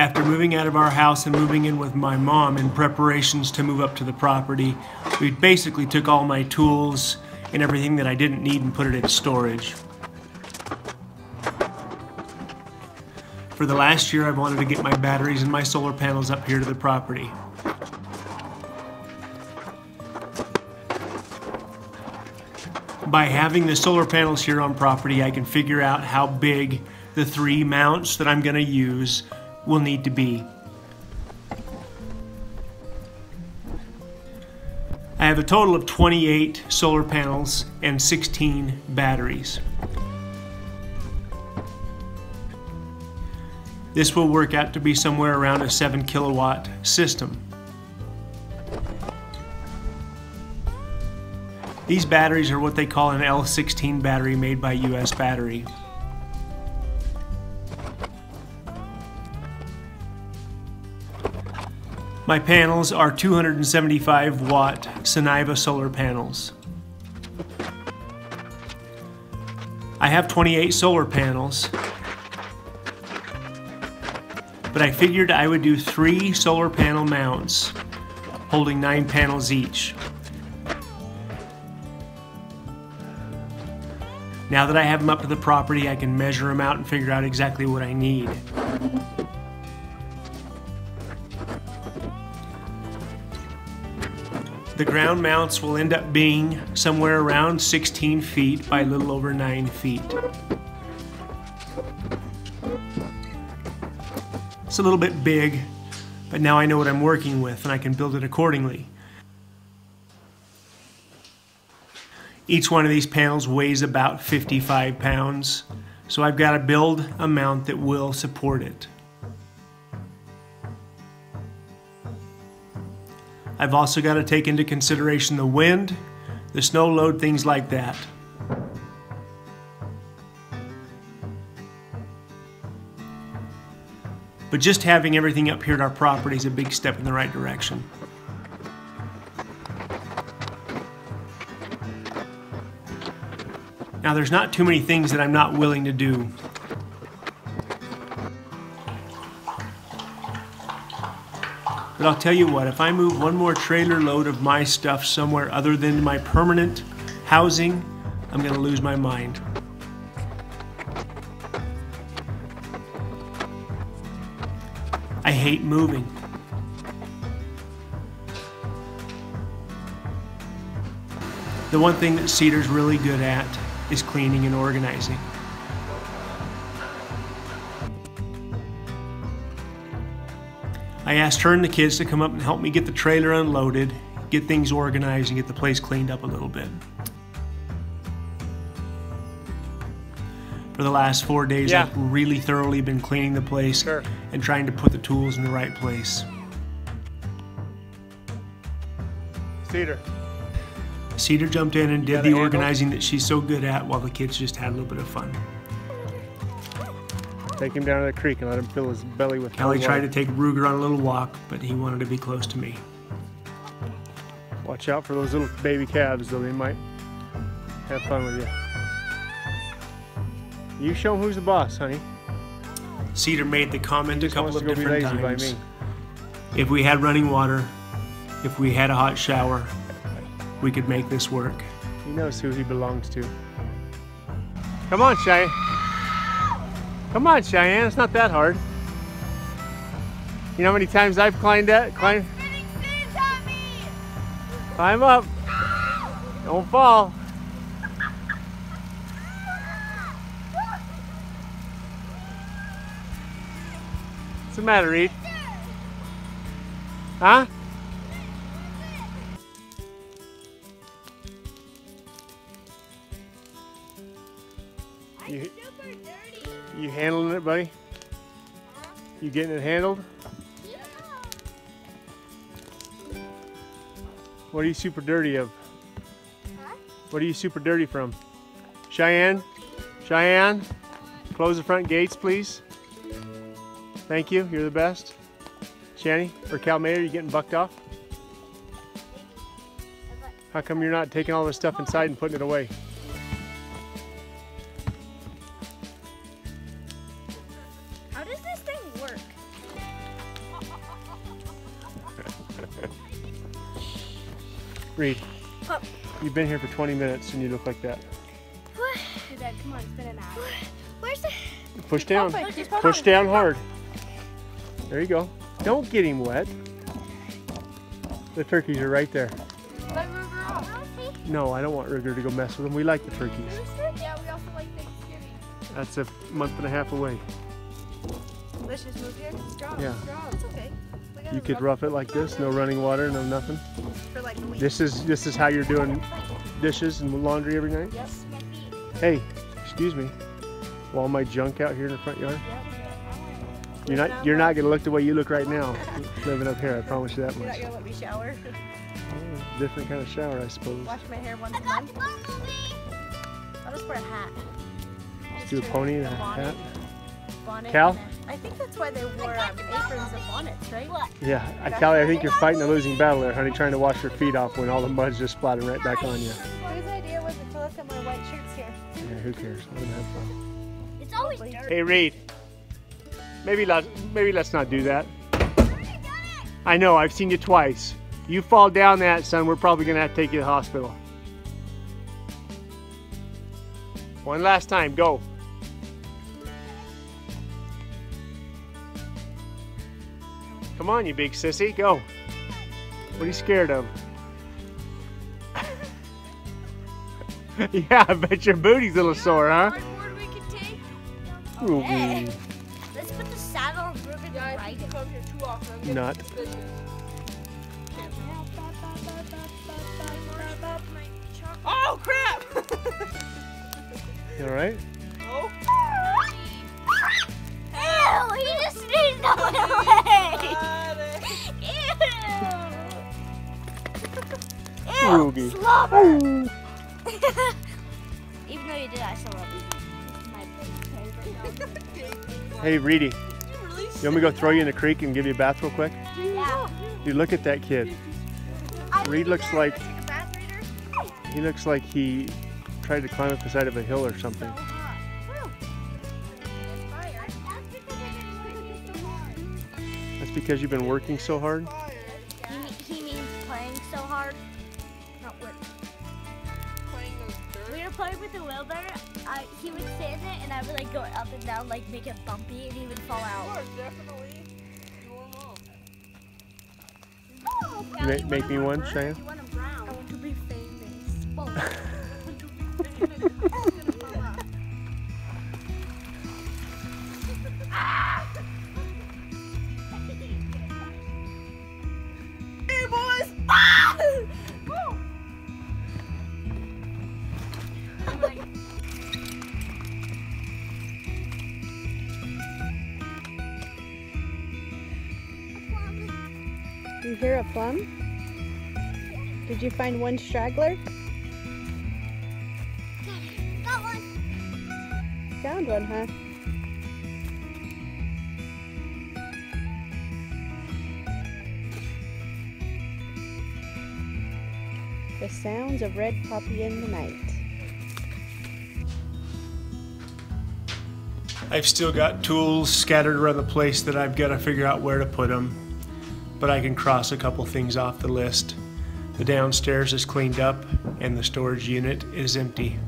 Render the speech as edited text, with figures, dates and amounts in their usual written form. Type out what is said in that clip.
After moving out of our house and moving in with my mom in preparations to move up to the property, we basically took all my tools and everything that I didn't need and put it in storage. For the last year, I've wanted to get my batteries and my solar panels up here to the property. By having the solar panels here on property, I can figure out how big the three mounts that I'm going to use will need to be. I have a total of 28 solar panels and 16 batteries. This will work out to be somewhere around a 7-kilowatt system. These batteries are what they call an L16 battery, made by US Battery. My panels are 275-watt Suniva solar panels. I have 28 solar panels, but I figured I would do 3 solar panel mounts holding 9 panels each. Now that I have them up to the property, I can measure them out and figure out exactly what I need. The ground mounts will end up being somewhere around 16 feet by a little over 9 feet. It's a little bit big, but now I know what I'm working with and I can build it accordingly. Each one of these panels weighs about 55 pounds, so I've got to build a mount that will support it. I've also got to take into consideration the wind, the snow load, things like that. But just having everything up here at our property is a big step in the right direction. Now, there's not too many things that I'm not willing to do. But I'll tell you what, if I move one more trailer load of my stuff somewhere other than my permanent housing, I'm going to lose my mind. I hate moving. The one thing that Cedar's really good at is cleaning and organizing. I asked her and the kids to come up and help me get the trailer unloaded, get things organized, and get the place cleaned up a little bit. For the last 4 days, I've really thoroughly been cleaning the place and trying to put the tools in the right place. Cedar jumped in and did the organizing that she's so good at, while the kids just had a little bit of fun. Take him down to the creek and let him fill his belly with Kelly water. Tried to take Ruger on a little walk, but he wanted to be close to me. Watch out for those little baby calves, though. They might have fun with you. You show him who's the boss, honey. Cedar made the comment a couple of different times. If we had running water, if we had a hot shower, we could make this work. He knows who he belongs to. Come on, Shay. Come on, Cheyenne, it's not that hard. You know how many times I've climbed that? Climb up. Don't fall. What's the matter, Reed? Huh? You... you handling it, buddy? You getting it handled? Yeah. What are you super dirty of? Huh? What are you super dirty from? Cheyenne? Cheyenne? Close the front gates, please. Thank you. You're the best. Shani or Cal Mayer, you getting bucked off? How come you're not taking all this stuff inside and putting it away? How does this thing work? Reed, what? You've been here for 20 minutes and you look like that. Dad, come on, it's been an hour. Where's the... Push down. Push down hard. There you go. Don't get him wet. The turkeys are right there. Let Ruger off. No, I don't want Ruger to go mess with them. We like the turkeys. Yeah, we also like Thanksgiving. That's a month and a half away. Let's just move here. Strong, yeah. Strong. It's okay. You could rough it like this. No running water, no nothing. For like a week. This is how you're doing dishes and laundry every night? Yes. Hey, excuse me. All my junk out here in the front yard. You're not gonna look the way you look right now, living up here. I promise you that much. You're not gonna let me shower. Oh, different kind of shower, I suppose. Wash my hair once a month. I'll just wear a hat. Just do a pony and a hat. Bonnet. Cal? I think that's why they wore aprons and bonnets, right? What? Yeah, Cal, I think you're fighting a losing battle there, honey, trying to wash your feet off when all the mud's just splattering right back on you. Whose idea was it to look at my white shirts here? Yeah, who cares? I'm gonna have fun. Hey Reed, maybe let's not do that. I know, I've seen you twice. You fall down that, son, we're probably gonna have to take you to the hospital. One last time, go. Come on, you big sissy, go. What are you scared of? Yeah, I bet your booty's a little sore, huh? Hey, let's put the saddle on Ruben and ride it. Not. Oh, crap! You alright? No. Ew, he just sneezed all the way! Ew! Ew, slobber! Even though you did, I still love you. Hey Reedy, you want me to go throw you in the creek and give you a bath real quick? Yeah. Dude, look at that kid. Reed looks like he tried to climb up the side of a hill or something. That's because you've been working so hard? He means playing so hard, not working. We were playing with the wheelbarrow. He would sit in it and I would like go up and down, like make it bumpy, and he would fall out. Oh, you make me one, Cheyenne? I want to be famous. I want to be famous. Hey, boys! You hear a plum? Did you find one straggler? Got one. Found one, huh? The sounds of red poppy in the night. I've still got tools scattered around the place that I've got to figure out where to put them, but I can cross a couple things off the list. The downstairs is cleaned up and the storage unit is empty.